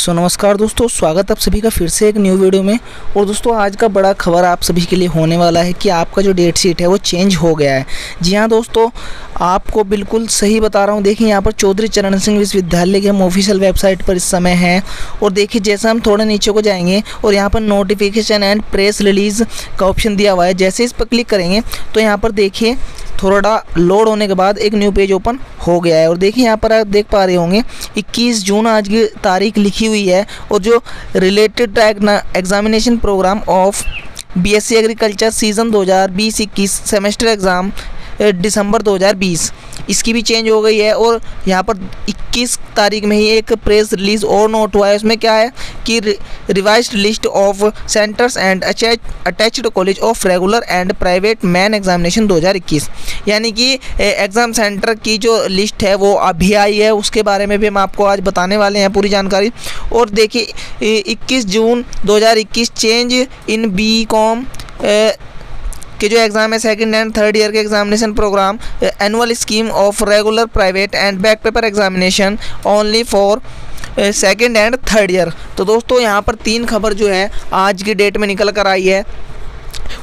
सो नमस्कार दोस्तों, स्वागत आप सभी का फिर से एक न्यू वीडियो में। और दोस्तों आज का बड़ा खबर आप सभी के लिए होने वाला है कि आपका जो डेट शीट है वो चेंज हो गया है। जी हाँ दोस्तों, आपको बिल्कुल सही बता रहा हूँ। देखिए यहाँ पर चौधरी चरण सिंह विश्वविद्यालय के हम ऑफिशियल वेबसाइट पर इस समय हैं। और देखिए जैसे हम थोड़ा नीचे को जाएंगे और यहाँ पर नोटिफिकेशन एंड प्रेस रिलीज़ का ऑप्शन दिया हुआ है। जैसे इस पर क्लिक करेंगे तो यहाँ पर देखिए थोड़ा लोड होने के बाद एक न्यू पेज ओपन हो गया है। और देखिए यहाँ पर आप देख पा रहे होंगे 21 जून आज की तारीख लिखी हुई है। और जो related examination programme of BSc agriculture season 2020-21 semester exam दिसंबर 2020 इसकी भी चेंज हो गई है। और यहाँ पर 21 तारीख में ही एक प्रेस रिलीज़ और नोट हुआ है। उसमें क्या है कि revised list of centres and attached college of regular and private main examination 2021, यानी कि एग्ज़ाम सेंटर की जो लिस्ट है वो अभी आई है। उसके बारे में भी हम आपको आज बताने वाले हैं पूरी जानकारी। और देखिए 21 जून 2021 चेंज इन BCom कि जो एग्ज़ाम है सेकंड एंड थर्ड ईयर के examination programme annual scheme of regular private and back paper examination only for second and third year. तो दोस्तों यहाँ पर तीन खबर जो है आज की डेट में निकल कर आई है।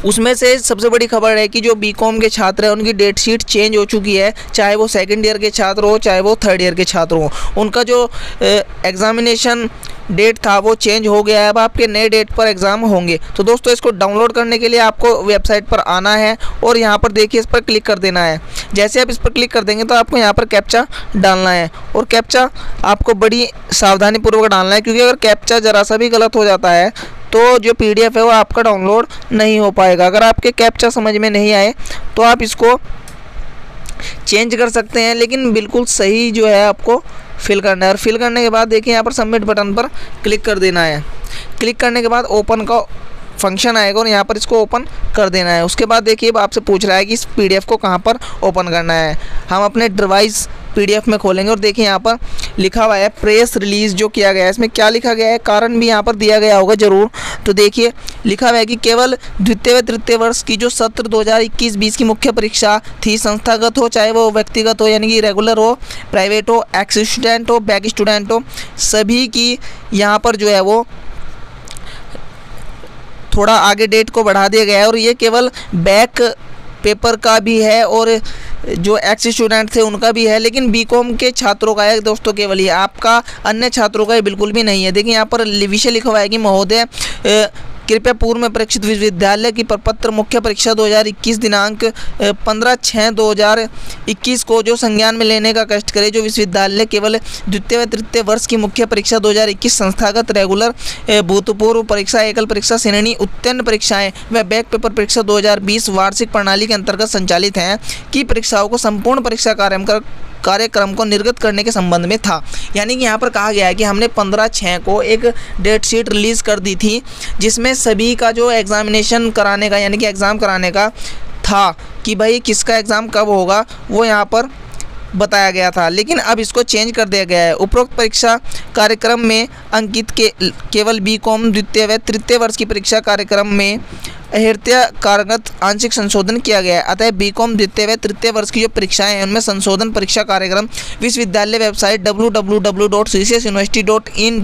उसमें से सबसे बड़ी खबर है कि जो बीकॉम के छात्र हैं उनकी डेट शीट चेंज हो चुकी है, चाहे वो सेकंड ईयर के छात्र हो चाहे वो थर्ड ईयर के छात्र हो। उनका जो एग्ज़ामिनेशन डेट था वो चेंज हो गया है। अब आपके नए डेट पर एग्ज़ाम होंगे। तो दोस्तों इसको डाउनलोड करने के लिए आपको वेबसाइट पर आना है और यहाँ पर देखिए इस पर क्लिक कर देना है। जैसे आप इस पर क्लिक कर देंगे तो आपको यहाँ पर कैप्चा डालना है। और कैप्चा आपको बड़ी सावधानीपूर्वक डालना है, क्योंकि अगर कैप्चा ज़रा सा भी गलत हो जाता है तो जो PDF है वो आपका डाउनलोड नहीं हो पाएगा। अगर आपके कैप्चा समझ में नहीं आए तो आप इसको चेंज कर सकते हैं, लेकिन बिल्कुल सही जो है आपको फिल करना है। और फिल करने के बाद देखिए यहाँ पर सबमिट बटन पर क्लिक कर देना है। क्लिक करने के बाद ओपन का फंक्शन आएगा और यहाँ पर इसको ओपन कर देना है। उसके बाद देखिए आपसे पूछ रहा है कि इस PDF को कहाँ पर ओपन करना है। हम अपने डिवाइस PDF में खोलेंगे और देखिए यहाँ पर लिखा हुआ है प्रेस रिलीज़ जो किया गया है। इसमें क्या लिखा गया है, कारण भी यहाँ पर दिया गया होगा ज़रूर। तो देखिए लिखा हुआ है कि केवल द्वितीय व तृतीय वर्ष की जो सत्र 2021-20 की मुख्य परीक्षा थी, संस्थागत हो चाहे वो व्यक्तिगत हो, यानी कि रेगुलर हो, प्राइवेट हो, एक्स स्टूडेंट हो, बैक स्टूडेंट हो, सभी की यहाँ पर जो है वो थोड़ा आगे डेट को बढ़ा दिया गया है। और ये केवल बैक पेपर का भी है और जो एक्स स्टूडेंट थे उनका भी है, लेकिन बीकॉम के छात्रों का है दोस्तों केवल ये, आपका अन्य छात्रों का ये बिल्कुल भी नहीं है। देखिए यहाँ पर विषय लिखा हुआ है कि महोदय कृपया पूर्व में परीक्षित विश्वविद्यालय की प्रपत्र मुख्य परीक्षा 2021 दिनांक 15/6/2021 को जो संज्ञान में लेने का कष्ट करे। जो विश्वविद्यालय केवल द्वितीय व तृतीय वर्ष की मुख्य परीक्षा 2021 संस्थागत रेगुलर भूतपूर्व परीक्षा एकल परीक्षा श्रेणी उत्तीर्ण परीक्षाएं व बैक पेपर परीक्षा 2020 वार्षिक प्रणाली के अंतर्गत संचालित हैं की परीक्षाओं को संपूर्ण परीक्षा कार्यक्रम को निर्गत करने के संबंध में था। यानी कि यहाँ पर कहा गया है कि हमने 15/6 को एक डेट शीट रिलीज़ कर दी थी, जिसमें सभी का जो एग्ज़ामिनेशन कराने का यानी कि एग्ज़ाम कराने का था कि भाई किसका एग्ज़ाम कब होगा वो यहाँ पर बताया गया था, लेकिन अब इसको चेंज कर दिया गया है। उपरोक्त परीक्षा कार्यक्रम में अंकित केवल बीकॉम द्वितीय व तृतीय वर्ष की परीक्षा कार्यक्रम में अहिर्त्य कारगत आंशिक संशोधन किया गया है। अतः बीकॉम द्वितीय व तृतीय वर्ष की जो परीक्षाएं हैं उनमें संशोधन परीक्षा कार्यक्रम विश्वविद्यालय वेबसाइट www.ccsuniversity.in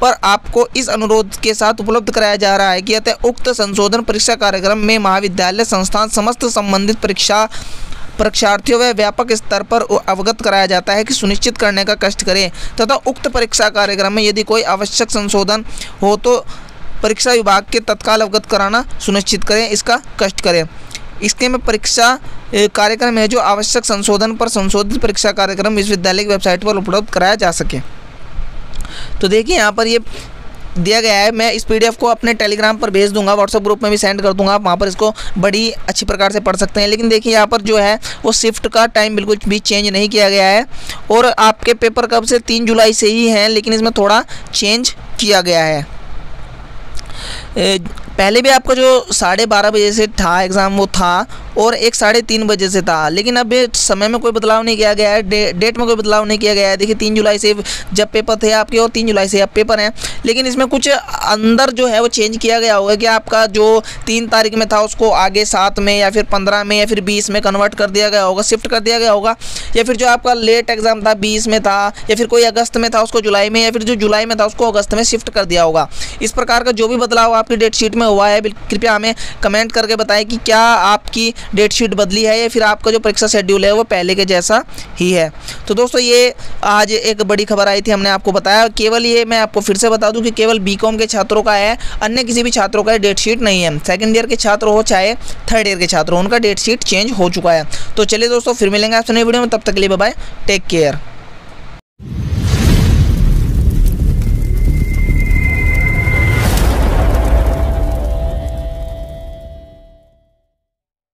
पर आपको इस अनुरोध के साथ उपलब्ध कराया जा रहा है कि अतः उक्त संशोधन परीक्षा कार्यक्रम में महाविद्यालय संस्थान समस्त संबंधित परीक्षा परीक्षार्थियों व व्यापक स्तर पर अवगत कराया जाता है कि सुनिश्चित करने का कष्ट करें तथा उक्त परीक्षा कार्यक्रम में यदि कोई आवश्यक संशोधन हो तो परीक्षा विभाग के तत्काल अवगत कराना सुनिश्चित करें, इसका कष्ट करें। इसके में परीक्षा कार्यक्रम है जो आवश्यक संशोधन पर संशोधित परीक्षा कार्यक्रम विश्वविद्यालय की वेबसाइट पर उपलब्ध कराया जा सके। तो देखिए यहाँ पर ये दिया गया है। मैं इस PDF को अपने टेलीग्राम पर भेज दूंगा, व्हाट्सएप ग्रुप में भी सेंड कर दूंगा, आप वहाँ पर इसको बड़ी अच्छी प्रकार से पढ़ सकते हैं। लेकिन देखिए यहाँ पर जो है वो शिफ्ट का टाइम बिल्कुल भी चेंज नहीं किया गया है। और आपके पेपर कब से, 3 जुलाई से ही हैं, लेकिन इसमें थोड़ा चेंज किया गया है। पहले भी आपका जो 12:30 बजे से था एग्ज़ाम वो था, और एक 3:30 बजे से था, लेकिन अब समय में कोई बदलाव नहीं किया गया है, डेट में कोई बदलाव नहीं किया गया है। देखिए 3 जुलाई से जब पेपर थे आपके और 3 जुलाई से आप पेपर हैं, लेकिन इसमें कुछ अंदर जो है वो चेंज किया गया होगा कि आपका जो 3 तारीख में था उसको आगे 7 में या फिर 15 में या फिर 20 में कन्वर्ट कर दिया गया होगा, शिफ्ट कर दिया गया होगा, या फिर जो आपका लेट एग्ज़ाम था 20 में था या फिर कोई अगस्त में था उसको जुलाई में, या फिर जो जुलाई में था उसको अगस्त में शिफ्ट कर दिया होगा। इस प्रकार का जो भी बदलाव आपकी डेट शीट में हुआ है कृपया हमें कमेंट करके बताएं कि क्या आपकी डेट शीट बदली है या फिर आपका जो परीक्षा शेड्यूल है वो पहले के जैसा ही है। तो दोस्तों ये आज एक बड़ी खबर आई थी, हमने आपको बताया। केवल ये मैं आपको फिर से बता दूं कि केवल बीकॉम के छात्रों का है, अन्य किसी भी छात्रों का डेट शीट नहीं है। सेकंड ईयर के छात्र हो चाहे थर्ड ईयर के छात्र हो, उनका डेट शीट चेंज हो चुका है। तो चलिए दोस्तों, फिर मिलेंगे आपसे नई वीडियो में, तब तक के लिए बाय बाय, टेक केयर।